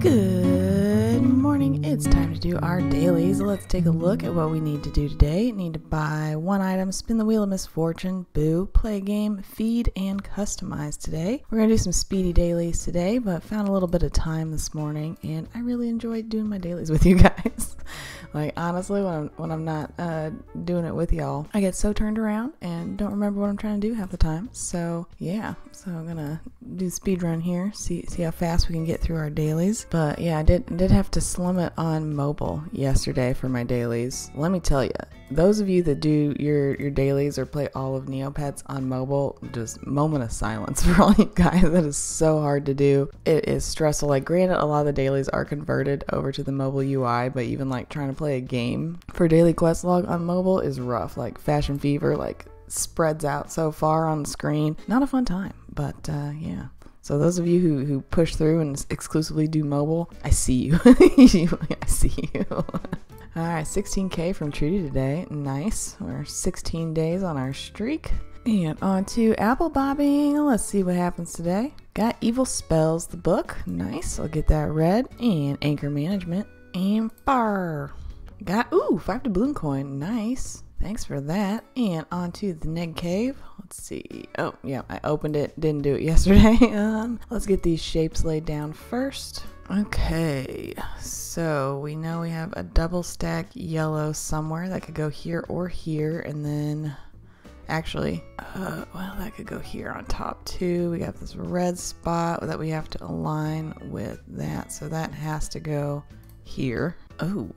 Good morning, it's time to do our dailies. Let's take a look at what we need to do today. Need to buy one item, spin the Wheel of Misfortune, boo, play a game, feed, and customize today. We're going to do some speedy dailies today, but found a little bit of time this morning, and I really enjoyed doing my dailies with you guys. Like, honestly, when I'm not doing it with y'all, I get so turned around and don't remember what I'm trying to do half the time. So, yeah. So I'm gonna do speed run here, see how fast we can get through our dailies. But, yeah, I did have to slum it on mobile yesterday for my dailies. Let me tell you, those of you that do your dailies or play all of Neopets on mobile, just moment of silence for all you guys. That is so hard to do. It is stressful. Like, granted, a lot of the dailies are converted over to the mobile UI, but even, like, trying to play a game for daily quest log on mobile is rough. Like, Fashion Fever, like, spreads out so far on the screen. Not a fun time, but yeah. So those of you who push through and exclusively do mobile, I see you. I see you. All right, 16K from Trudy today. Nice. We're 16 days on our streak. And on to apple bobbing. Let's see what happens today. Got Evil Spells, the book. Nice. I'll get that read. And Anchor Management. And Far. Got, ooh, 5 doubloon coin. Nice. Thanks for that. And on to the Neg Cave. Let's see. Oh, yeah, I opened it. Didn't do it yesterday. Let's get these shapes laid down first. Okay, so we know we have a double stack yellow somewhere. That could go here or here. And then, actually, well, that could go here on top too. We got this red spot that we have to align with that. So that has to go here. Oh.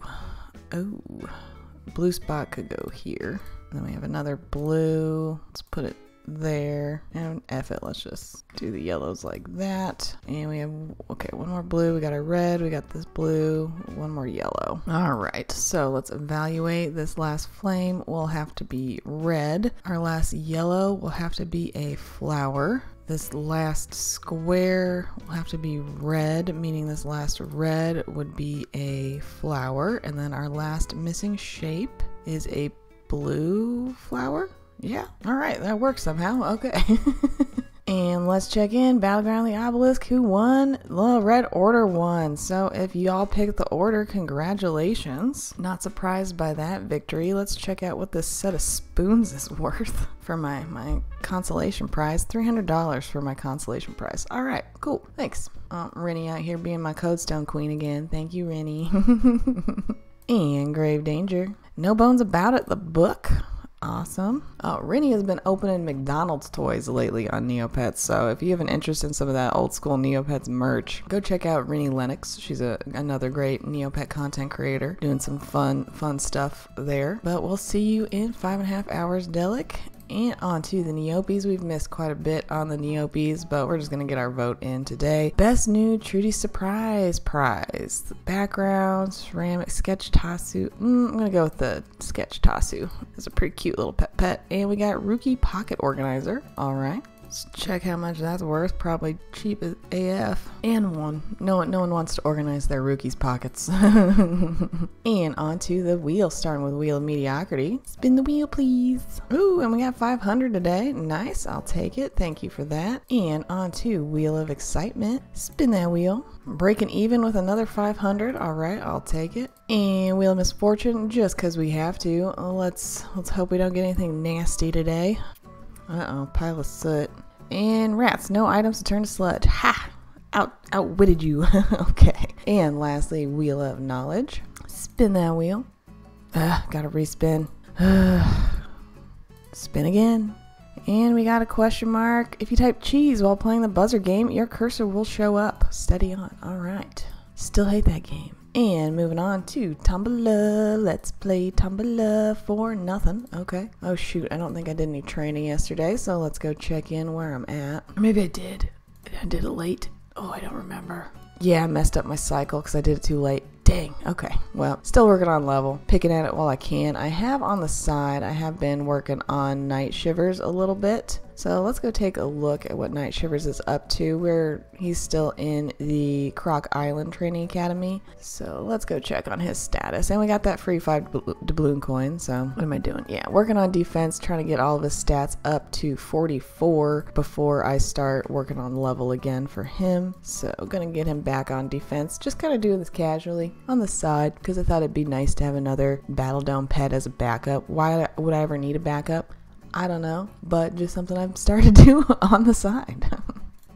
Blue spot could go here. And then we have another blue. Let's put it there. And F it. Let's just do the yellows like that. And we have, okay, one more blue. We got a red. We got this blue. One more yellow. All right. So let's evaluate. This last flame will have to be red. Our last yellow will have to be a flower. This last square will have to be red, meaning this last red would be a flower. And then our last missing shape is a blue flower. Yeah. All right. That works somehow. Okay. And let's check in. Battleground of the Obelisk. Who won? The Red Order won. So if y'all picked the order, congratulations. Not surprised by that victory. Let's check out what this set of spoons is worth for my consolation prize. $300 for my consolation prize. All right. Cool. Thanks. Rennie out here being my Codestone queen again. Thank you, Rennie. And Grave Danger. No Bones About It, the book. Awesome. Oh, Rennie has been opening McDonald's toys lately on Neopets, so if you have an interest in some of that old school Neopets merch, go check out Rennie Lennox. She's another great Neopet content creator, doing some fun stuff there. But we'll see you in 5.5 hours, Delic. And on to the Neopies. We've missed quite a bit on the Neopies, but we're just going to get our vote in today. Best New Trudy Surprise Prize. The background, ceramic, sketch tasu. I'm going to go with the sketch tasu. It's a pretty cute little pet. And we got Rookie Pocket Organizer. All right. Let's check how much that's worth. Probably cheap as AF. And one. No one wants to organize their rookie's pockets. And onto the wheel, starting with Wheel of Mediocrity. Spin the wheel, please. Ooh, and we got 500 today. Nice. I'll take it. Thank you for that. And onto Wheel of Excitement. Spin that wheel. Breaking even with another 500. All right, I'll take it. And Wheel of Misfortune, just because we have to. Let's hope we don't get anything nasty today. Uh-oh, pile of soot. And rats, no items to turn to sludge. Ha! Outwitted you. Okay. And lastly, Wheel of Knowledge. Spin that wheel. Gotta respin. Spin again. And we got a question mark. If you type cheese while playing the buzzer game, your cursor will show up. Steady on. All right. Still hate that game. And moving on to Tumblr. Let's play Tumblr for nothing. Okay. Oh, shoot. I don't think I did any training yesterday, so let's go check in where I'm at. Or maybe I did. I did it late. Oh, I don't remember. Yeah, I messed up my cycle because I did it too late. Dang. Okay. Well, still working on level, picking at it while I can. I have on the side, I have been working on Night Shivers a little bit. So let's go take a look at what Night Shivers is up to. He's still in the Croc Island Training Academy. So let's go check on his status. And we got that free 5 doubloon coin. So what am I doing? Yeah, working on defense, trying to get all of his stats up to 44 before I start working on level again for him. So I'm gonna get him back on defense. Just kind of doing this casually on the side because I thought it'd be nice to have another Battle Dome pet as a backup. Why would I ever need a backup? I don't know, but just something I've started to do on the side.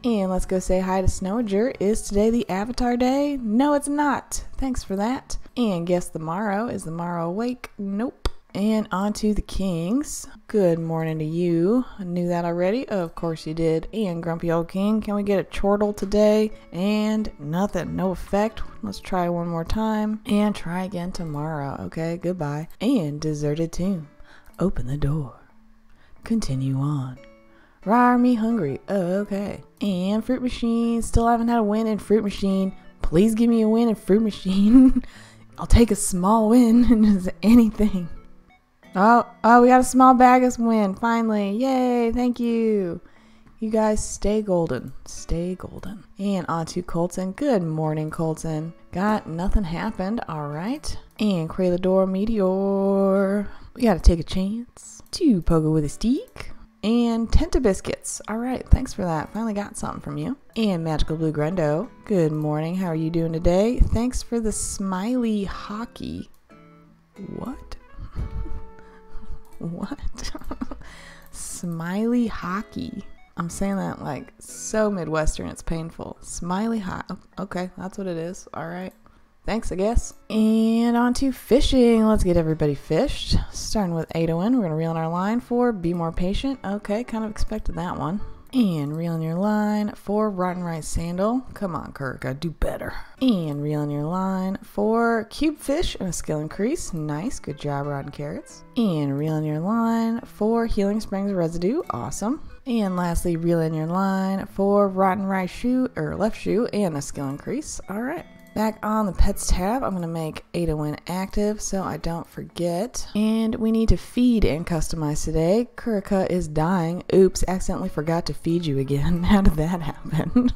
And let's go say hi to Snowager. Is today the Avatar Day? No, it's not. Thanks for that. And Guess the Morrow. Is the Morrow awake? Nope. And on to the Kings. Good morning to you. I knew that already. Of course you did. And grumpy old King, can we get a chortle today? And nothing. No effect. Let's try one more time. And try again tomorrow. Okay, goodbye. And deserted tomb. Open the door. Continue on. Rar me hungry. Oh, okay. And Fruit Machine. Still haven't had a win in Fruit Machine. Please give me a win in Fruit Machine. I'll take a small win and just anything. Oh, we got a small Bagus win. Finally. Yay. Thank you. You guys stay golden. Stay golden. And on to Colton. Good morning, Colton. Got nothing happened. All right. And Kralidor Meteor. We gotta take a chance. Two Pogo with a Steak. And Tenta Biscuits. Alright, thanks for that. Finally got something from you. And Magical Blue Grendo. Good morning. How are you doing today? Thanks for the smiley hockey. What? What? Smiley hockey. I'm saying that like so Midwestern, it's painful. Smiley hot. Okay, that's what it is. Alright. Thanks, I guess. And on to fishing. Let's get everybody fished. Starting with AdaWin. We're going to reel in our line for Be More Patient. Okay, kind of expected that one. And reel in your line for Rotten Rice Sandal. Come on, Kirka, do better. And reel in your line for Cube Fish and a skill increase. Nice, good job, Rotten Carrots. And reel in your line for Healing Springs Residue. Awesome. And lastly, reel in your line for Rotten Rice Shoe, or Left Shoe, and a skill increase. All right. Back on the pets tab, I'm going to make AdaWin active so I don't forget. And we need to feed and customize today. Kurika is dying. Oops, accidentally forgot to feed you again. How did that happen?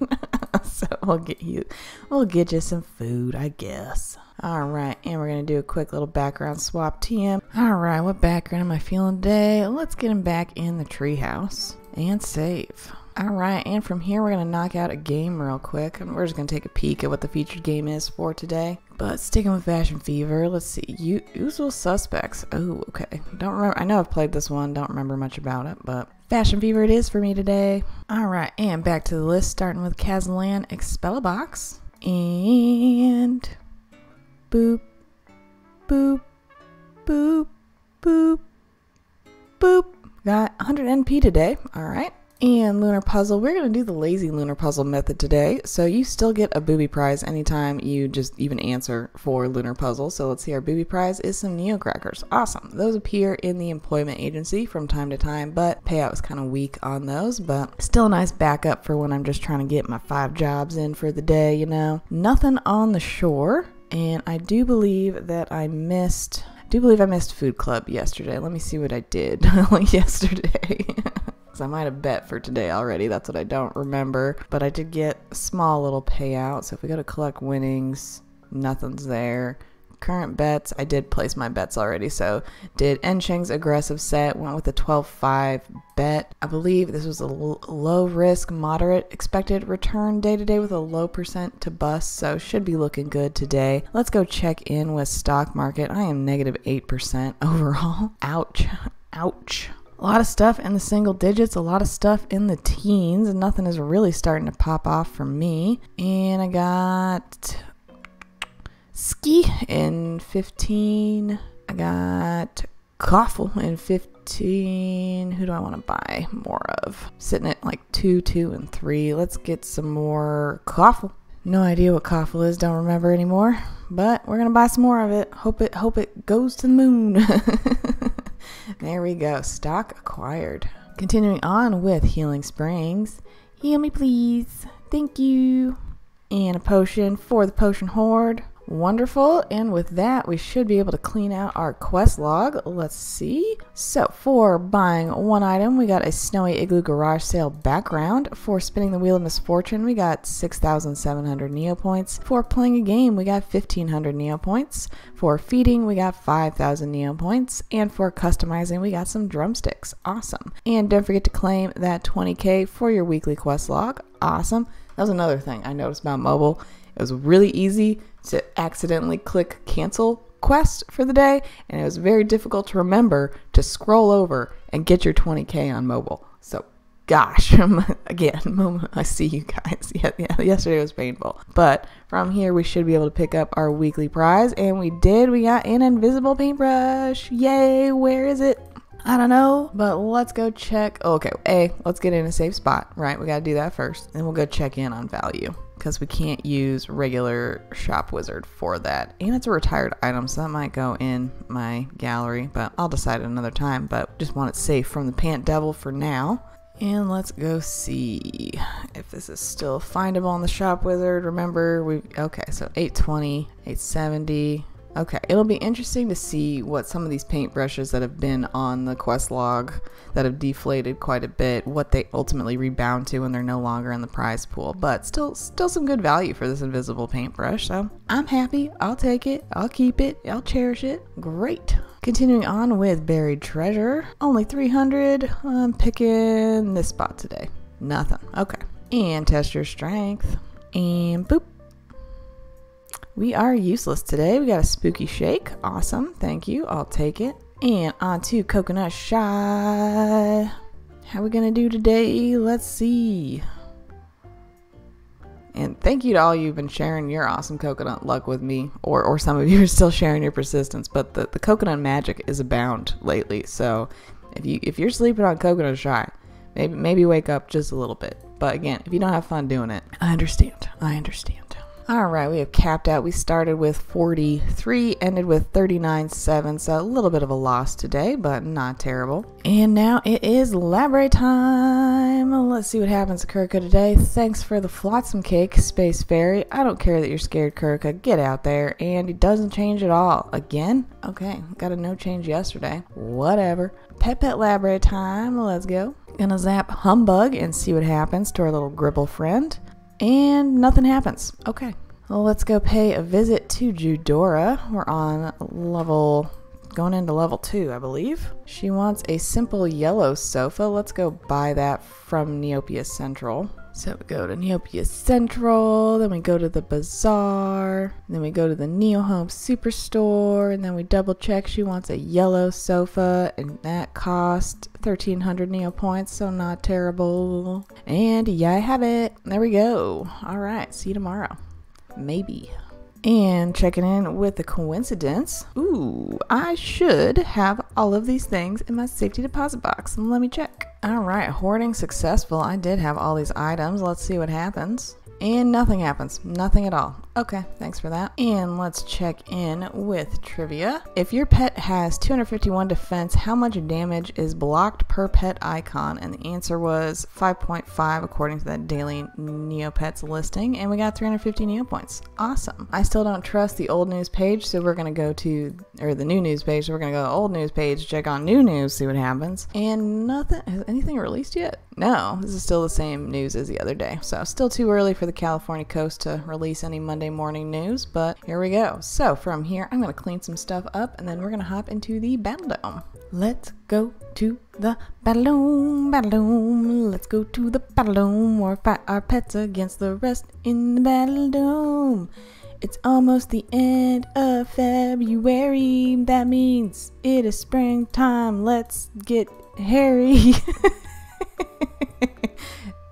So we'll get you some food, I guess. All right, and we're going to do a quick little background swap TM. All right, what background am I feeling today? Let's get him back in the treehouse and save. All right, and from here we're going to knock out a game real quick, and we're just going to take a peek at what the featured game is for today. But sticking with Fashion Fever, let's see, Usual Suspects. Oh, okay. Don't remember. I know I've played this one, don't remember much about it, but Fashion Fever it is for me today. All right, and back to the list, starting with Kazalan Expella Box. And boop, boop, boop, boop, boop. Got 100 NP today. All right. And Lunar Puzzle, we're going to do the lazy Lunar Puzzle method today. So you still get a booby prize anytime you just even answer for Lunar Puzzle. So let's see, our booby prize is some Neo Crackers. Awesome. Those appear in the employment agency from time to time, but payout was kind of weak on those, but still a nice backup for when I'm just trying to get my 5 jobs in for the day, you know. Nothing on the shore. And I do believe that I missed Food Club yesterday. Let me see what I did yesterday. I might have bet for today already. That's what I don't remember, but I did get a small little payout. So if we go to collect winnings, nothing's there. Current bets, I did place my bets already. So did Encheng's aggressive set, went with a 12-5 bet. I believe this was a low risk, moderate expected return day to day with a low percent to bust. So should be looking good today. Let's go check in with stock market. I am negative 8% overall. Ouch, ouch. A lot of stuff in the single digits, a lot of stuff in the teens, and nothing is really starting to pop off for me. And I got Ski in 15. I got Coffle in 15. Who do I want to buy more of? Sitting at like 2, 2, and 3. Let's get some more Coffle. No idea what Coffle is, don't remember anymore. But we're gonna buy some more of it. Hope it goes to the moon. There we go. Stock acquired. Continuing on with Healing Springs. Heal me, please. Thank you. And a potion for the Potion Horde. Wonderful, and with that we should be able to clean out our quest log. Let's see. So for buying one item we got a Snowy Igloo garage sale background. For spinning the Wheel of Misfortune we got 6,700 Neo points. For playing a game we got 1,500 Neo points. For feeding we got 5,000 Neo points, and for customizing we got some drumsticks. Awesome. And don't forget to claim that 20k for your weekly quest log. Awesome. That was another thing I noticed about mobile. It was really easy to accidentally click cancel quest for the day, and it was very difficult to remember to scroll over and get your 20k on mobile. So gosh, again, I see you guys. Yeah, yesterday was painful. But from here we should be able to pick up our weekly prize, and we did. We got an invisible paintbrush. Yay. Where is it? I don't know, but let's go check. Okay, let's get in a safe spot, right? We gotta do that first, and we'll go check in on value, because we can't use regular Shop Wizard for that. And it's a retired item, so that might go in my gallery, but I'll decide another time. But just want it safe from the Pant Devil for now. And let's go see if this is still findable on the Shop Wizard. Remember, okay, so 820, 870. Okay, it'll be interesting to see what some of these paintbrushes that have been on the quest log that have deflated quite a bit, what they ultimately rebound to when they're no longer in the prize pool. But still some good value for this invisible paintbrush, so I'm happy. I'll take it, I'll keep it, I'll cherish it. Great. Continuing on with Buried Treasure, only 300. I'm picking this spot today. Nothing. Okay, and Test Your Strength, and boop. We are useless today. We got a spooky shake. Awesome. Thank you. I'll take it. And on to Coconut Shy. How we gonna do today? Let's see. And thank you to all you've been sharing your awesome coconut luck with me, or some of you are still sharing your persistence, but the coconut magic is abound lately. So if you're sleeping on Coconut Shy, maybe wake up just a little bit. But again, if you don't have fun doing it, I understand. I understand. All right, we have capped out. We started with 43, ended with 39.7, so a little bit of a loss today, but not terrible. And now it is library time. Let's see what happens to Kirka today. Thanks for the flotsam cake, Space Fairy. I don't care that you're scared, Kirka. Get out there. And it doesn't change at all. Again? Okay, got a no change yesterday. Whatever. Pet library time. Let's go. Gonna zap Humbug and see what happens to our little Gribble friend. And nothing happens. Okay, well, let's go pay a visit to Judora. We're on going into level 2, I believe. She wants a simple yellow sofa. Let's go buy that from Neopia Central. So we go to Neopia Central, then we go to the bazaar, then we go to the Neo Home Superstore, and then we double check. She wants a yellow sofa, and that cost 1,300 Neo points, so not terrible. And yeah, I have it. There we go. All right, see you tomorrow. Maybe. And checking in with the coincidence. Ooh, I should have all of these things in my safety deposit box. Let me check. All right, hoarding successful. I did have all these items. Let's see what happens. And nothing happens. Nothing at all. Okay, thanks for that. And let's check in with trivia. If your pet has 251 defense, how much damage is blocked per pet icon? And the answer was 5.5 according to that daily Neopets listing. And we got 350 Neo points. Awesome. I still don't trust the old news page, so we're going to go to, or the new news page, so we're going to go to the old news page, check on new news, see what happens. And nothing, has anything released yet? No, this is still the same news as the other day. So still too early for the California coast to release any Monday morning news, but here we go. So from here, I'm gonna clean some stuff up, and then we're gonna hop into the Battle Dome. Let's go to the Battle Dome, Battle Dome. Let's go to the Battle Dome, or fight our pets against the rest in the Battle Dome. It's almost the end of February. That means it is springtime. Let's get hairy.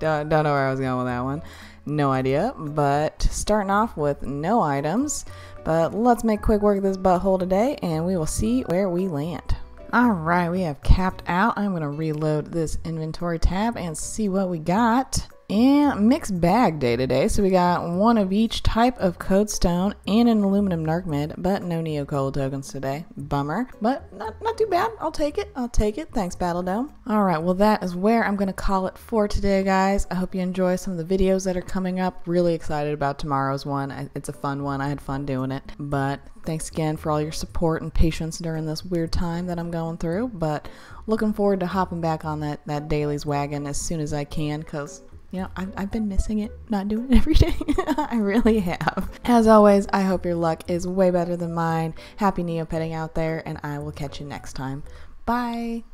Don't know where I was going with that one. No idea, but starting off with no items, but let's make quick work of this butthole today, and we will see where we land. All right, we have capped out. I'm going to reload this inventory tab and see what we got. and mixed bag day today. So we got one of each type of code stone and an aluminum Narkmid, but no Neocoal tokens today. Bummer, but not too bad. I'll take it. I'll take it. Thanks, Battle Dome. All right, well, that is where I'm going to call it for today, guys. I hope you enjoy some of the videos that are coming up. Really excited about tomorrow's one. It's a fun one. I had fun doing it, but thanks again for all your support and patience during this weird time that I'm going through, but looking forward to hopping back on that dailies wagon as soon as I can, because you know, I've been missing it, not doing it every day. I really have. As always, I hope your luck is way better than mine. Happy Neopetting out there, and I will catch you next time. Bye!